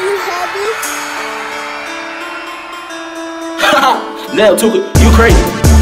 you happy? Now, Tooka, you crazy.